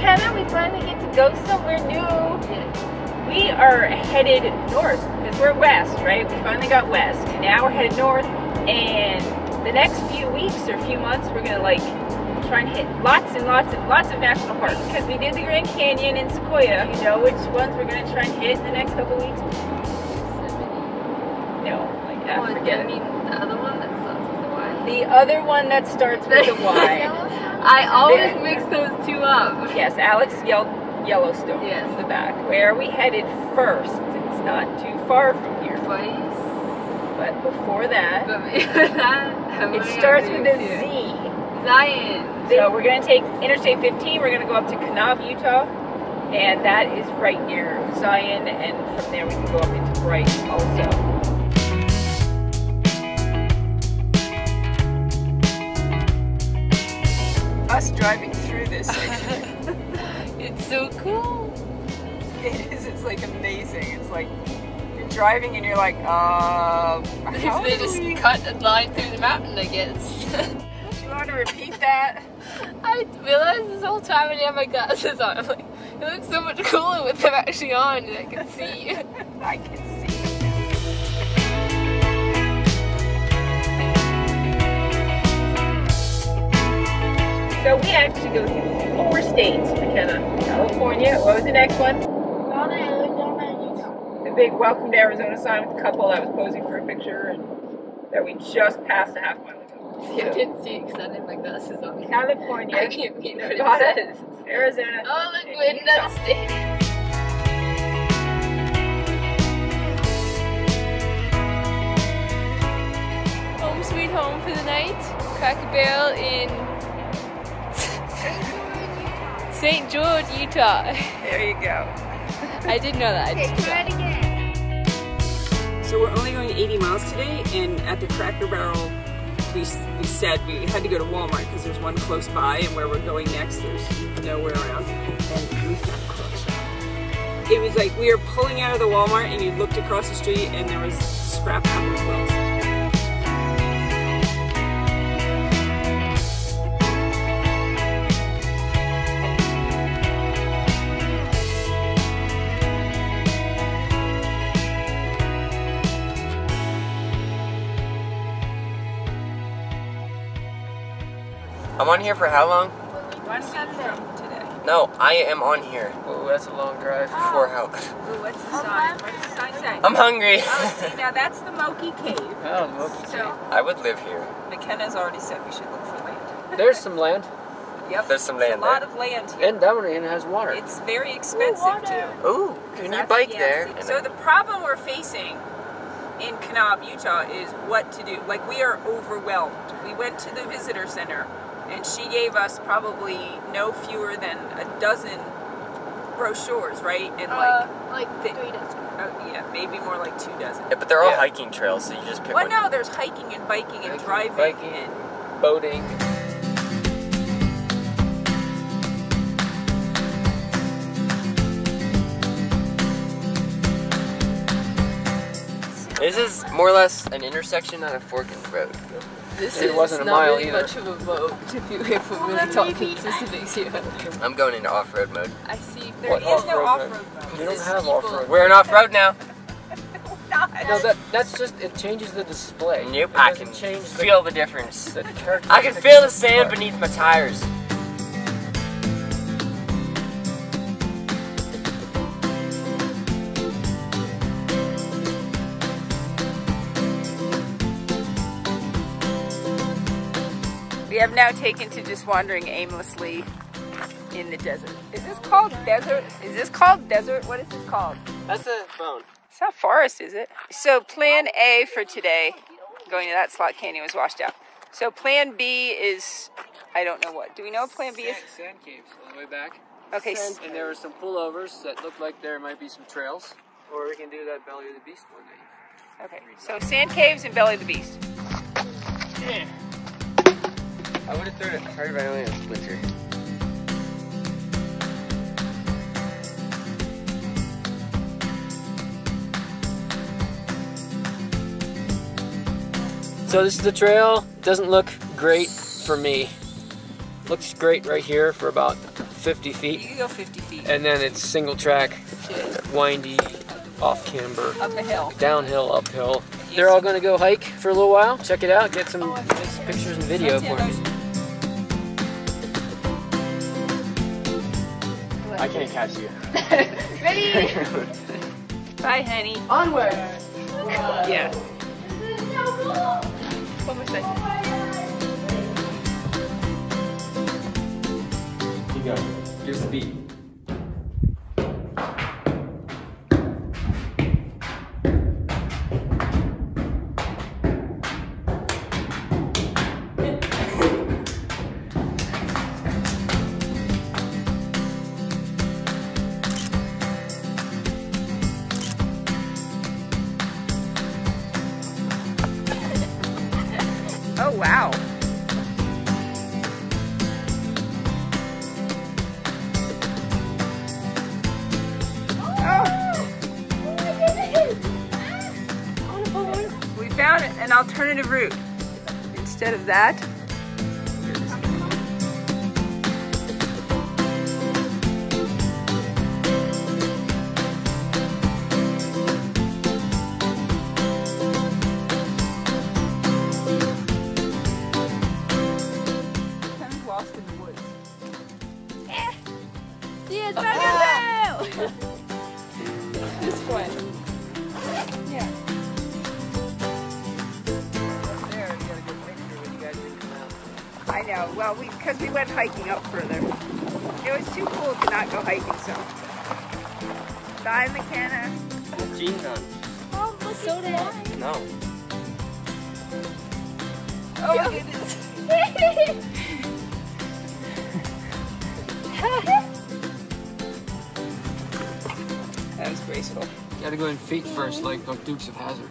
Hannah, we finally get to go somewhere new. Yes. We are headed north because we're west, right? We finally got west. Now we're headed north, and the next few weeks or few months, we're gonna like try and hit lots and lots and lots of national parks because we did the Grand Canyon and Sequoia. You know which ones we're gonna try and hit in the next couple weeks? No, like that. Oh, forget. I mean the other one that starts with a Y. The other one that starts with a Y. I always mix those two up. Yes, Alex yelled Yellowstone. Yes, in the back. Where are we headed first? It's not too far from here. Twice. But before that, it starts with a Z. Zion. So we're gonna take Interstate 15. We're gonna go up to Kanab, Utah, and that is right near Zion. And from there, we can go up into Bryce also. Us driving through this section. It's so cool. It is. It's like amazing. It's like you're driving and you're like, how they just cut a line through the mountain, I guess. Do you want to repeat that? I realized this whole time I have my glasses on. I'm like, it looks so much cooler with them actually on, and I can see. I can see. So we actually go through 4 states, McKenna. California, what was the next one? Arizona, Utah. The big welcome to Arizona sign with the couple that was posing for a picture and that we just passed a half mile ago. So I didn't see it because I didn't have my glasses on. California, I can't read what it says. Arizona, oh look, we're in another state. Home sweet home for the night. Cracker Barrel in St. George, Utah. There you go. I didn't know that. Okay, try it again. So we're only going 80 miles today, and at the Cracker Barrel, we said we had to go to Walmart because there's one close by, and where we're going next, there's nowhere around, and we found close. It was like we were pulling out of the Walmart, and you looked across the street, and there was scrap metal as well. I'm on here for how long? One from today. No, I am on here. Ooh, that's a long drive for how? Ooh, what's the sign? What's the sign say? I'm hungry. Oh, see, now that's the Moqui Cave. Oh, the Moqui Cave. So, I would live here. McKenna's already said we should look for land. There's some land. Yep. There's some land. There's a lot of land here. And Dominion has water. It's very expensive, too. Ooh, can you bike there? See, so the problem we're facing in Kanab, Utah is what to do. Like, we are overwhelmed. We went to the visitor center, and she gave us probably no fewer than a dozen brochures, right? And like 3 dozen. Oh, yeah, maybe more like 2 dozen. Yeah, but they're all hiking trails, so you just pick one. Well, no, there's hiking and biking and driving and boating. This is more or less an intersection, not a fork in the road. This it wasn't a not mile really either. Much of a road if you if we're really talking specifics here. I'm going into off-road mode. I see. There is no off-road mode. We don't have off-road. We're in off-road now. No, that's just it changes the display. Nope, I can feel the difference. I can feel the sand beneath my tires. We have now taken to just wandering aimlessly in the desert. Is this called desert? Is this called desert? What is this called? That's a phone. It's not forest, is it? So plan A for today, going to that slot canyon was washed out. So plan B is, I don't know what. Do we know what plan B is? Sand caves all the way back. Okay. Sand. And there were some pullovers that looked like there might be some trails. Or we can do that Belly of the Beast one night. Okay, so sand caves and Belly of the Beast. Yeah. I would have thrown it hard if I only had a splinter. So this is the trail. Doesn't look great for me. Looks great right here for about 50 feet. You can go 50 feet. And then it's single track, windy, off camber. Up a hill. Downhill, uphill. They're all going to go hike for a little while. Check it out. Get some pictures and video for me. I can't catch you. Ready? Bye, honey. Onward. Yeah. This is so cool. One more second. You go. Your speed. Oh, wow. Oh. We found an alternative route. Instead of that, well, because we went hiking up further. It was too cool to not go hiking, so. Bye, McKenna. Jeans on. Oh, look, so did I. No. Oh, my goodness. That was graceful. You gotta go in feet first, like Dukes of Hazzard.